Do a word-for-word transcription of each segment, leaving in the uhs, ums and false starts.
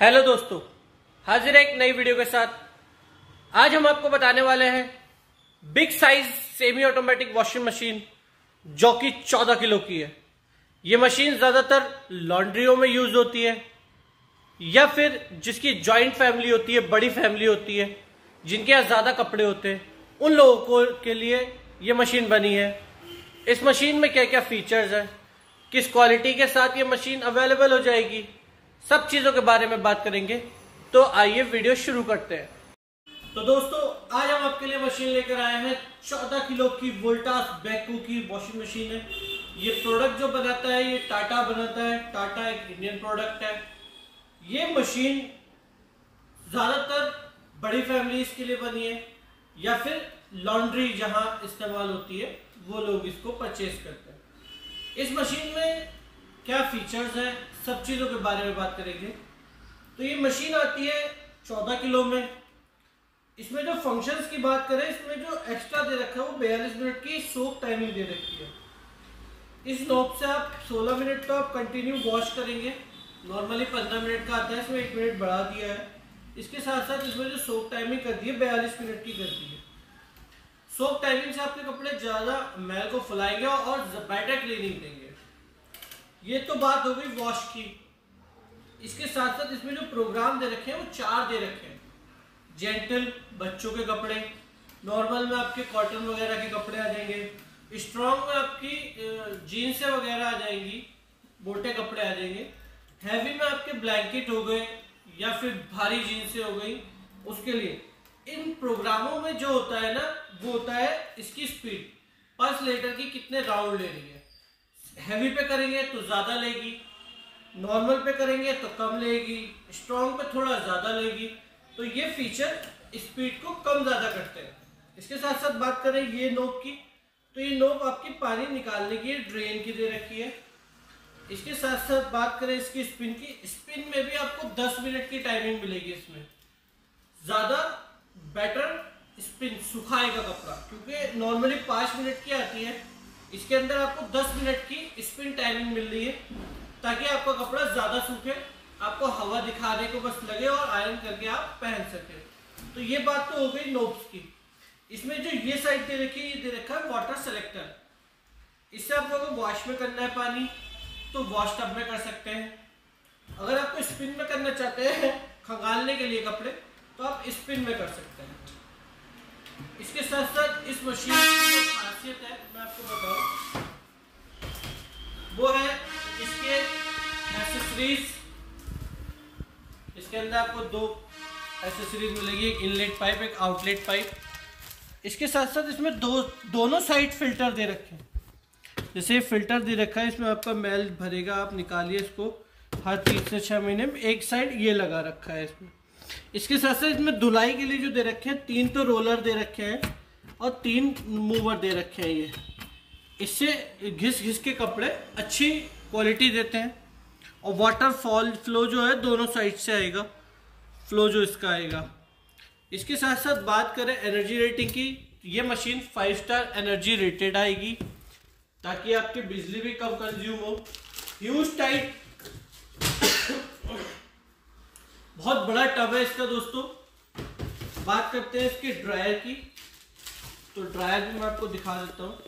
Hello दोस्तों, हाजिर है एक नई वीडियो के साथ। आज हम आपको बताने वाले हैं big size semi automatic washing machine जो कि चौदह किलो की है। ये मशीन ज़्यादातर लॉन्ड्रियों में यूज होती है या फिर जिसकी जॉइंट फैमिली होती है, बड़ी फैमिली होती है, जिनके यहाँ ज़्यादा कपड़े होते हैं, उन लोगों को के लिए ये मशीन बनी है। इस मशीन में क्या क्या फीचर्स हैं, किस क्वालिटी के साथ ये मशीन अवेलेबल हो जाएगी, सब चीजों के बारे में बात करेंगे। तो आइए वीडियो शुरू करते हैं। तो दोस्तों, आज हम आपके लिए मशीन लेकर आए हैं चौदह किलो की वोल्टास बैकू की वॉशिंग मशीन है। ये प्रोडक्ट जो बनाता है ये टाटा बनाता है। टाटा एक इंडियन प्रोडक्ट है। ये मशीन ज्यादातर बड़ी फैमिलीज के लिए बनी है या फिर लॉन्ड्री जहां इस्तेमाल होती है वो लोग इसको परचेज करते हैं। इस मशीन में क्या फीचर्स हैं, सब चीज़ों के बारे में बात करेंगे। तो ये मशीन आती है चौदह किलो में। इसमें जो फंक्शंस की बात करें, इसमें जो एक्स्ट्रा दे रखा है वो बयालीस मिनट की सोप टाइमिंग दे रखी है। इस नॉब से आप सोलह मिनट तो आप कंटिन्यू वॉश करेंगे। नॉर्मली पंद्रह मिनट का आता है, इसमें एक मिनट बढ़ा दिया है। इसके साथ साथ इसमें जो सोप टाइमिंग कर दी है बयालीस मिनट की कर दी है। सोप टाइमिंग से आपके कपड़े ज़्यादा मैल को फुलाएंगे और बेटर क्लीनिंग देंगे। ये तो बात हो गई वॉश की। इसके साथ साथ इसमें जो प्रोग्राम दे रखे हैं वो चार दे रखे हैं। जेंटल बच्चों के कपड़े, नॉर्मल में आपके कॉटन वगैरह के कपड़े आ जाएंगे, स्ट्रॉन्ग में आपकी जीन्सें वगैरह आ जाएंगी, मोटे कपड़े आ जाएंगे, हैवी में आपके ब्लैंकेट हो गए या फिर भारी जीन्सें हो गई। उसके लिए इन प्रोग्रामों में जो होता है ना वो होता है इसकी स्पीड, पाँच लीटर की कितने राउंड ले रही है। हैवी पे करेंगे तो ज़्यादा लेगी, नॉर्मल पे करेंगे तो कम लेगी, स्ट्रॉन्ग पे थोड़ा ज़्यादा लेगी। तो ये फीचर स्पीड को कम ज़्यादा करते हैं। इसके साथ साथ बात करें ये नोब की, तो ये नोब आपकी पानी निकालने की ड्रेन की दे रखी है। इसके साथ साथ बात करें इसकी स्पिन की, स्पिन में भी आपको दस मिनट की टाइमिंग मिलेगी। इसमें ज़्यादा बेटर स्पिन सुखाएगा कपड़ा, क्योंकि नॉर्मली पाँच मिनट की आती है, इसके अंदर आपको दस मिनट की स्पिन टाइमिंग मिल रही है ताकि आपका कपड़ा ज़्यादा सूखे, आपको हवा दिखाने को बस लगे और आयरन करके आप पहन सकें। तो ये बात तो हो गई नोब्स की। इसमें जो ये साइड दे रखी है, ये दे रखा है वाटर सेलेक्टर। इससे आप लोगों को वॉश में करना है पानी तो वॉश टब में कर सकते हैं। अगर आपको स्पिन में करना चाहते हैं खंगालने के लिए कपड़े तो आप स्पिन में कर सकते हैं। इसके साथ साथ इस मशीन की जो खासियत है मैं आपको बताऊं वो है इसके एक्सेसरीज। इसके अंदर आपको दो एक्सेसरीज मिलेगी, एक इनलेट पाइप, एक आउटलेट पाइप। इसके साथ साथ इसमें दो दोनों साइड फिल्टर दे रखे हैं। जैसे ये फिल्टर दे रखा है, इसमें आपका मैल भरेगा, आप निकालिए इसको हर तीन से छः महीने में। एक साइड ये लगा रखा है इसमें। इसके साथ साथ इसमें धुलाई के लिए जो दे रखे हैं, तीन तो रोलर दे रखे हैं और तीन मूवर दे रखे हैं। ये इससे घिस घिस के कपड़े अच्छी क्वालिटी देते हैं और वाटर फॉल फ्लो जो है दोनों साइड से आएगा, फ्लो जो इसका आएगा। इसके साथ साथ बात करें एनर्जी रेटिंग की, ये machine five star energy rated आएगी ताकि आपकी बिजली भी कम कंज्यूम हो। ह्यूज टाइट बहुत बड़ा टब है इसका। दोस्तों, बात करते हैं इसके ड्रायर की, तो ड्रायर भी मैं आपको दिखा देता हूँ।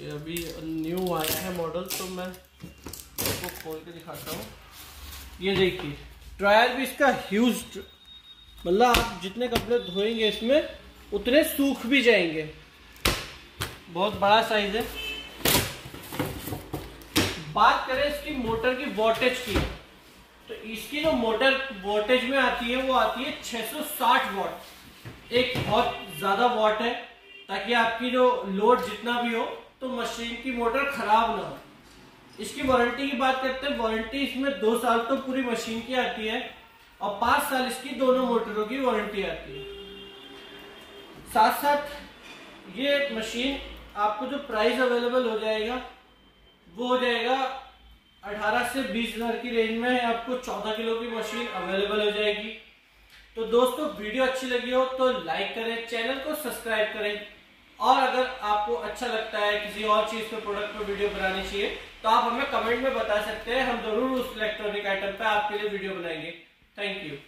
ये अभी न्यू आया है मॉडल तो मैं इसको खोल के दिखाता हूँ। ये देखिए ड्रायर भी इसका ह्यूज, मतलब आप जितने कपड़े धोएंगे इसमें उतने सूख भी जाएंगे। बहुत बड़ा साइज है। बात करें इसकी मोटर की वोल्टेज की, तो इसकी जो मोटर वोल्टेज में आती है वो आती है छह सौ साठ वाट। एक बहुत ज़्यादा वाट है ताकि आपकी जो लोड जितना भी हो तो मशीन की मोटर ख़राब ना हो। इसकी वारंटी की बात करते हैं। वारंटी इसमें दो साल तो पूरी मशीन की आती है और पाँच साल इसकी दोनों मोटरों की वारंटी आती है। साथ साथ ये मशीन आपको जो प्राइस अवेलेबल हो जाएगा वो हो जाएगा अठारह से बीस हज़ार की रेंज में आपको चौदह किलो की मशीन अवेलेबल हो जाएगी। तो दोस्तों, वीडियो अच्छी लगी हो तो लाइक करें, चैनल को सब्सक्राइब करें और अगर आपको अच्छा लगता है किसी और चीज पे प्रोडक्ट पे वीडियो बनानी चाहिए तो आप हमें कमेंट में बता सकते हैं, हम जरूर उस इलेक्ट्रॉनिक आइटम पे आपके लिए वीडियो बनाएंगे। Thank you.